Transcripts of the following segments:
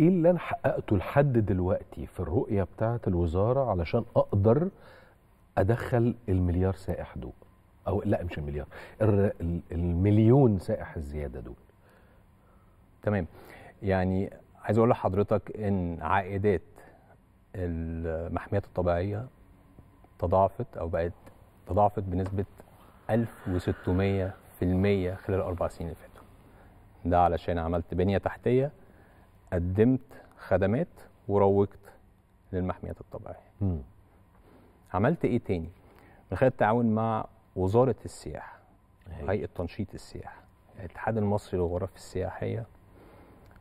ايه اللي انا حققته لحد دلوقتي في الرؤيه بتاعه الوزاره علشان اقدر ادخل المليار سائح دول، او لا مش المليار، المليون سائح الزياده دول؟ تمام. يعني عايز اقول لحضرتك ان عائدات المحميات الطبيعيه تضاعفت او بقت تضاعفت بنسبه 1600% خلال 4 سنين اللي فاتوا. ده علشان عملت بنيه تحتيه، قدمت خدمات، وروجت للمحميات الطبيعيه. عملت ايه تاني؟ من خلال التعاون مع وزاره السياحه، هيئه تنشيط السياحه، الاتحاد المصري للغرف السياحيه،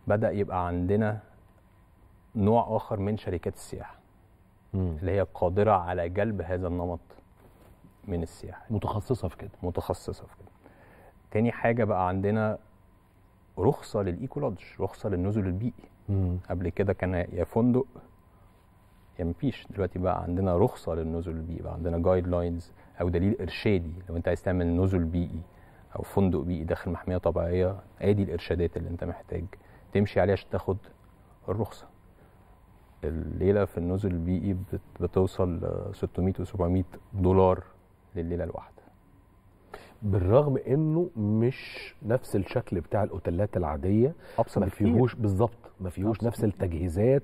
بدأ يبقى عندنا نوع آخر من شركات السياحة اللي هي قادرة على جلب هذا النمط من السياحة، متخصصة في كده تاني حاجة بقى عندنا رخصة للإيكولوج، رخصة للنزل البيئي. قبل كده كان يا فندق يا مفيش، دلوقتي بقى عندنا رخصة للنزل البيئي، بقى عندنا جايد لاينز أو دليل إرشادي لو أنت عايز تعمل نزل بيئي أو فندق بيئي داخل محمية طبيعية. أدي الإرشادات اللي أنت محتاج تمشي عليها عشان تاخد الرخصه. الليله في النزل البيئي بتوصل 600 و700 دولار لليله الواحده، بالرغم انه مش نفس الشكل بتاع الاوتيلات العاديه، ما فيهوش بالظبط، ما فيهوش نفس التجهيزات،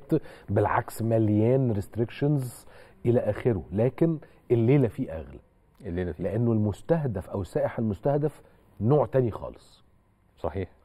بالعكس مليان ريستريكشنز الى اخره، لكن الليله فيه اغلى، لانه المستهدف او السائح المستهدف نوع تاني خالص. صحيح.